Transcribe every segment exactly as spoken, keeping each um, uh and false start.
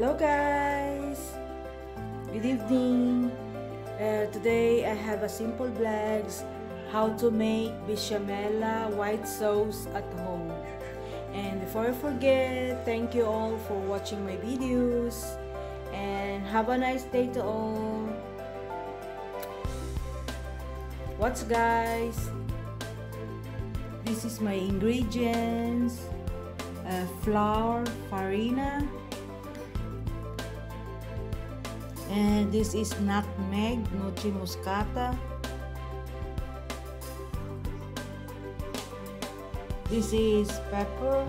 Hello guys, good evening. Uh, today I have a simple vlogs how to make besciamella white sauce at home. And before I forget, thank you all for watching my videos and have a nice day to all. What's guys, this is my ingredients: uh, flour, farina, and this is nutmeg, noce moscata. This is pepper.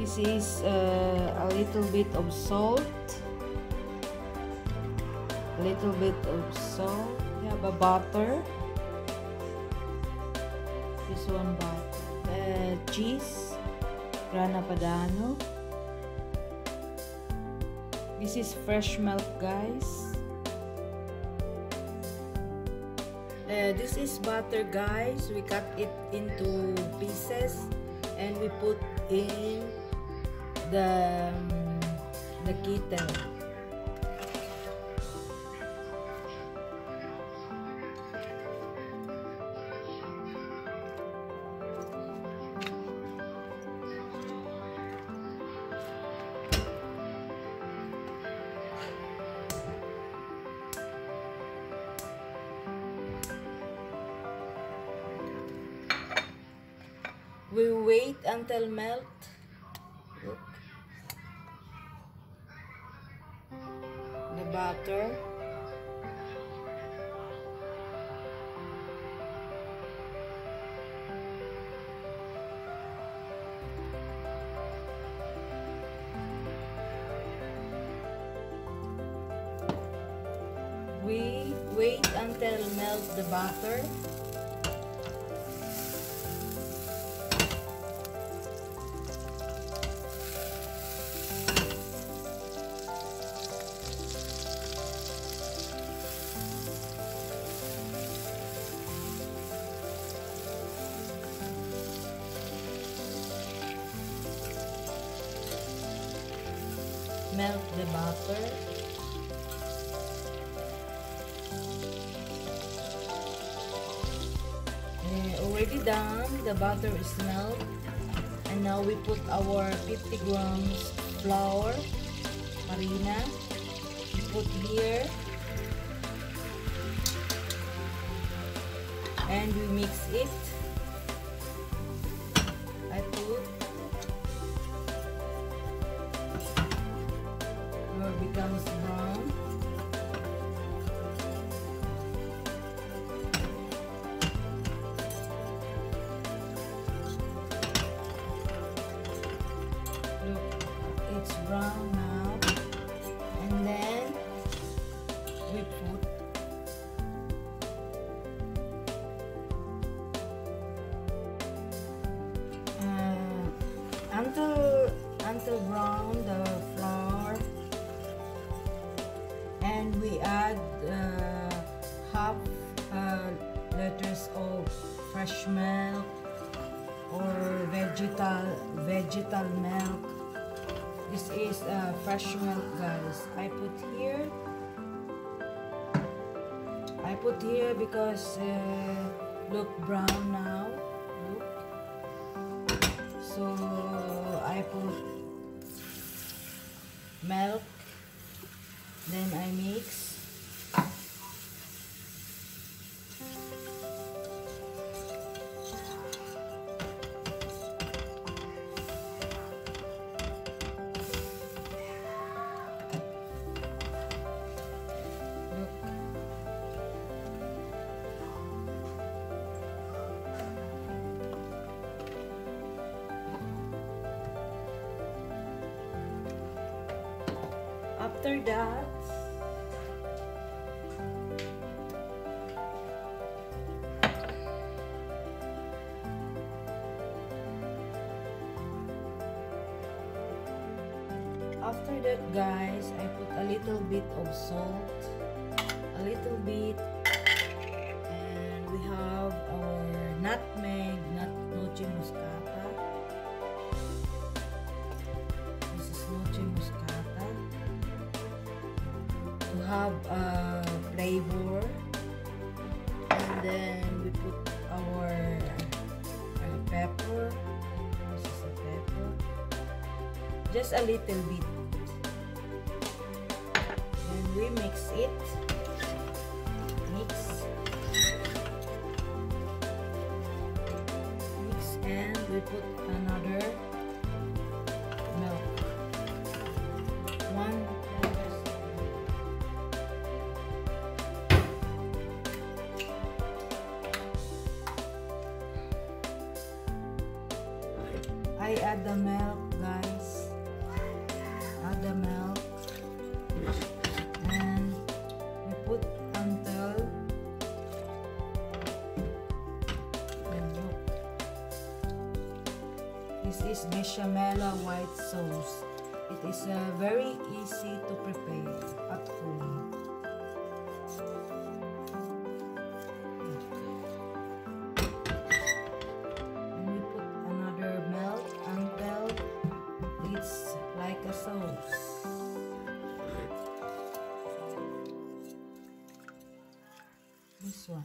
This is uh, a little bit of salt. A little bit of salt. We have a butter. This one butter. Uh, cheese, grana padano. This is fresh milk, guys. Uh, this is butter, guys. We cut it into pieces and we put in the um, the kettle. We wait until melt. Look. The butter. We wait until melt the butter. Melt the butter. And already done, the butter is melted, and now we put our fifty grams flour, farina. We put here, and we mix it. I put. Becomes brown. Look, it's brown now, and then we put uh, until until brown the flour. And we add uh, half uh, liters of fresh milk or vegetal vegetal milk. This is uh, fresh milk, guys. I put here. I put here because uh, look brown now. Look. So I put milk. Then I mix. Look. After that, After that, guys, I put a little bit of salt, a little bit, and we have our nutmeg, nut noce moscata, have a flavor, and then we put our uh, pepper. This is a pepper, just a little bit, and we mix it. Mix, mix, and we put another milk. One. I add the milk, guys. Add the milk, and we put until the yolk. This is besciamella white sauce. It is uh, very easy to prepare at home. This one.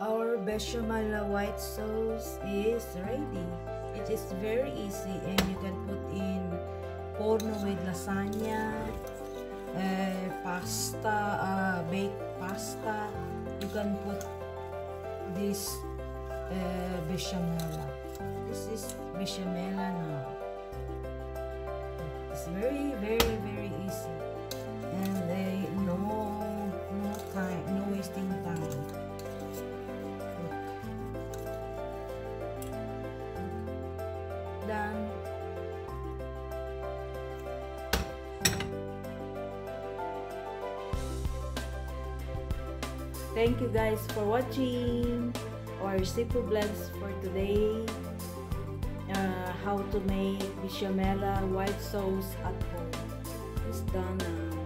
Our besciamella white sauce is ready. It is very easy, and you can put in corn with lasagna, uh, pasta, uh, baked pasta. You can put this uh, besciamella. This is besciamella now. It's very, very, very easy, and they uh, no, no time, no wasting time. Look. Done. Thank you guys for watching our recipe vlogs for today. Uh, how to make besciamella white sauce at home. It's done now.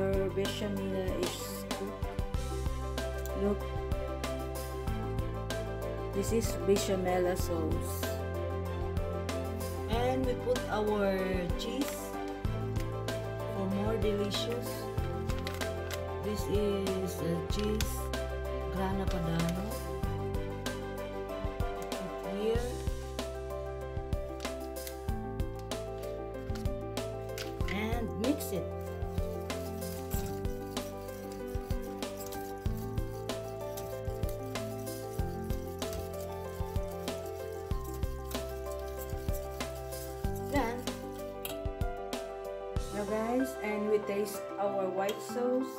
Our besciamella is cooked. Look. This is besciamella sauce. And we put our cheese. More delicious. This is uh, cheese grana padano. Put here. And mix it. Done. Now guys, and we taste our white sauce.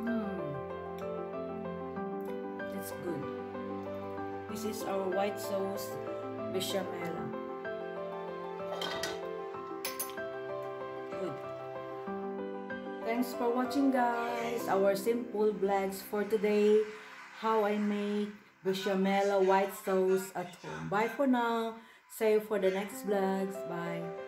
Mmm, that's good. This is our white sauce besciamella. Good. Thanks for watching, guys. Our simple vlogs for today. How I make besciamella white sauce at home. Bye for now. See you for the next vlogs. Bye.